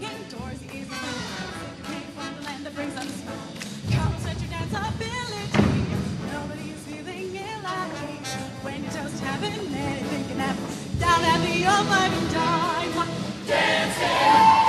sitting indoors, easy to came from the land that brings us snow. Come set your dance ability. Nobody is feeling ill like when you're just having anything can happen. Down at the old five and dime. Dancing.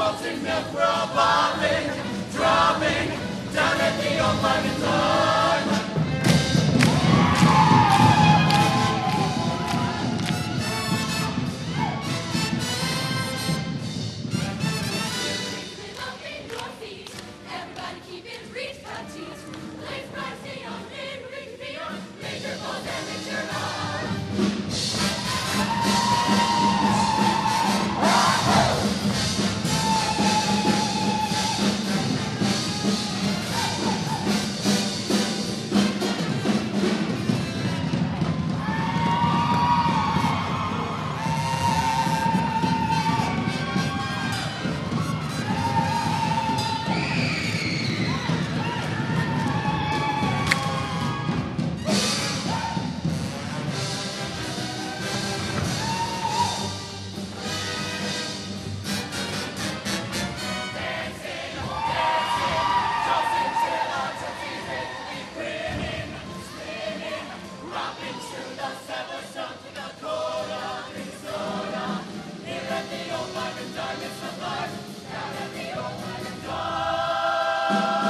Molten milk, we're all bobbing, dropping, down at the old five and dime. Keep it up in your feet, everybody keep it reach, touchies. Place by stay on, in reach beyond, raise your balls and reach your Down at the old five and dime.